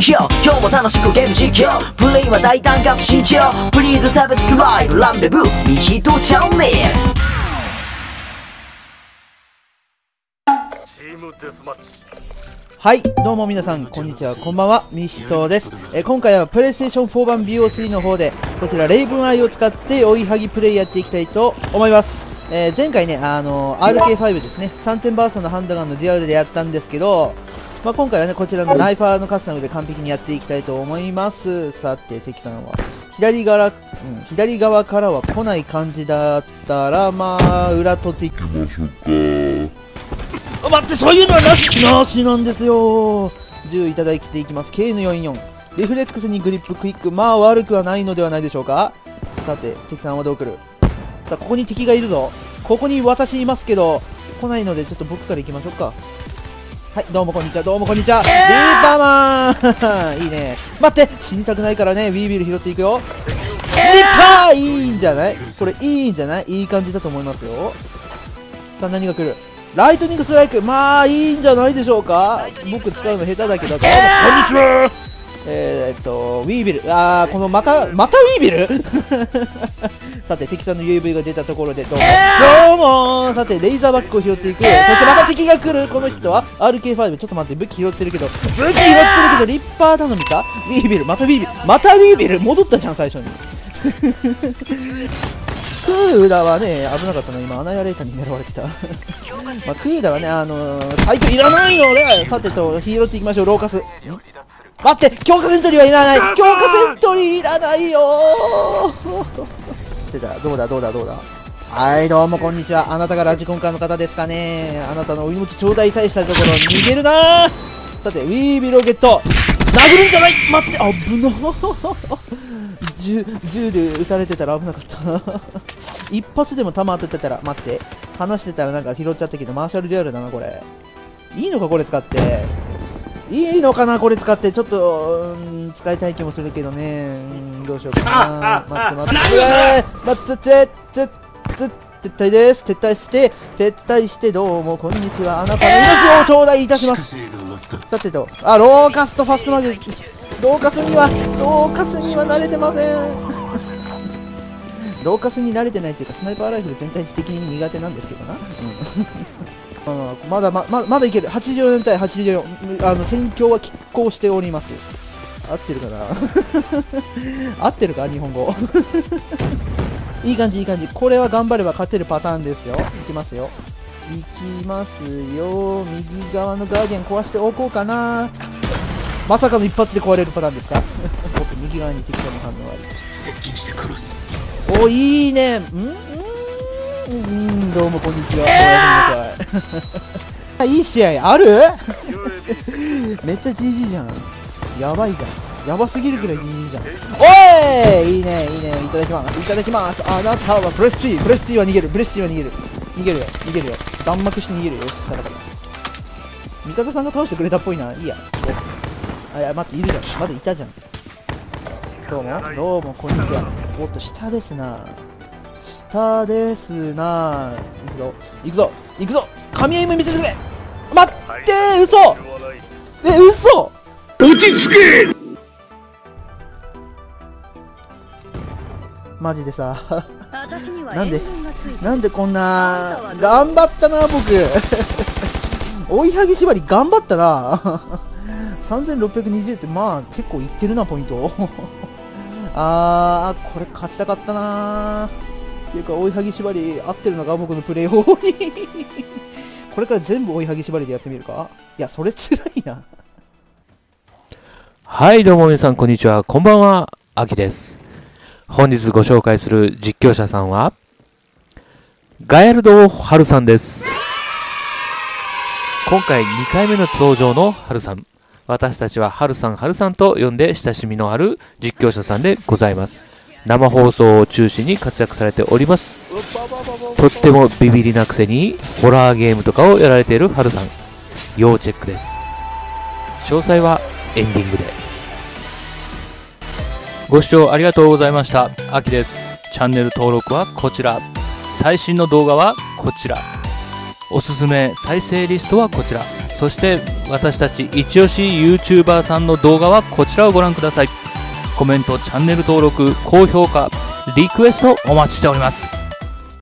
実況、今日も楽しくゲーム実況、プレイは大胆かつ慎重、プリーズサブスクライブランデブーミヒトチャンネル。はい、どうも皆さんこんにちは、こんばんは、ミヒトです。今回はプレイステーション4版 BO3 の方でこちらレイブンアイを使って追いはぎプレイやっていきたいと思います。前回ね、RK5 ですね、3点バーストのハンドガンのデュアルでやったんですけど、まあ、今回はね、こちらのナイファーのカスタムで完璧にやっていきたいと思います。さて、敵からは、左側からは来ない感じだったら、まあ、裏取っていきましょうか。待って、そういうのはなしなんですよ。銃いただいていきます。KN44。リフレックスにグリップクイック。まあ、悪くはないのではないでしょうか。さて、敵さんはどう来る？さあ、ここに敵がいるぞ。ここに私いますけど、来ないので、ちょっと僕から行きましょうか。はい、どうもこんにちは、どうもこんにちは。リーパーマンいいね。待って、死にたくないからね、ウィービル拾っていくよ。リーパーいいんじゃない？これいいんじゃない？いい感じだと思いますよ。さあ、何が来る？ライトニングストライク。まあ、いいんじゃないでしょうか。僕使うの下手だけど、どうもこんにちは。ウィービル。あー、このまたウィービルさて、敵さんの UAV が出たところで、どうも、どうも。さて、レイザーバックを拾っていく。そしてまた敵が来る。この人は RK5。ちょっと待って、武器拾ってるけど、リッパー頼みか。ウィービル、またウィービル戻ったじゃん、最初にクーダはね、危なかったな、今アナヤレータに狙われてたまあ、クーダはね、最強いらないのね。さてと、拾っていきましょう、ローカス。待って、強化セントリーはいらない、強化セントリーいらないよしてた。どうだはい、どうもこんにちは。あなたがラジコンカーの方ですかね。あなたのお命頂戴大したところ、逃げるなー。さて、ウィービルをゲット。殴るんじゃない。待って、危な銃で撃たれてたら危なかった一発でも弾当ててたら、待って、話してたらなんか拾っちゃったけど、マーシャルデュアルだな、これ。いいのか、これ使って。いいのかな、これ使って。ちょっと、使いたい気もするけどね。どうしようかな。待って、撤退です。撤退して、どうも、こんにちは。あなたの命を頂戴いたします。さてと、あ、ローカスとファストマグ。ローカスには慣れてません。ローカスに慣れてないっていうか、スナイパーライフル全体的に苦手なんですけどな。まだいける。84対84。戦況は拮抗しております。合ってるかな合ってるか、日本語いい感じ、いい感じ。これは頑張れば勝てるパターンですよ。いきますよ。右側のガーデン壊しておこうかな。まさかの一発で壊れるパターンですかおっと、右側に敵との反応がある。接近して殺す。お、いいね。どうもこんにちは。おやすみなさいいい試合あるめっちゃ GG じゃん。やばいじゃん。やばすぎるくらい GG じゃん。おい、いいね。いただきます。あなたはプレスティーは逃げる。逃げるよ。弾幕して逃げるよ。さらば。味方さんが倒してくれたっぽいな。いいや。あ、いや、待って、いるじゃん。まだいたじゃん。どうも、こんにちは。おっと、下ですな。行くぞ。神アイム見せてくれ。待って、嘘。落ち着け。マジでさなんでこんな頑張ったな、僕追いはぎ縛り頑張ったな3620って、まあ結構いってるな、ポイントあー、これ勝ちたかったなー。っていうか、追いはぎ縛り合ってるのが僕のプレイ法にこれから全部追いはぎ縛りでやってみるか。いや、それつらいなはい、どうも皆さんこんにちは、こんばんは、あきです。本日ご紹介する実況者さんはガエルド・ハルさんです。今回2回目の登場のハルさん、私たちはハルさんと呼んで親しみのある実況者さんでございます。生放送を中心に活躍されております。とってもビビりなくせにホラーゲームとかをやられているハルさん、要チェックです。詳細はエンディングで。ご視聴ありがとうございました。あきです。チャンネル登録はこちら、最新の動画はこちら、おすすめ再生リストはこちら、そして私たち一押し YouTuber さんの動画はこちらをご覧ください。コメント、チャンネル登録、高評価、リクエストお待ちしております。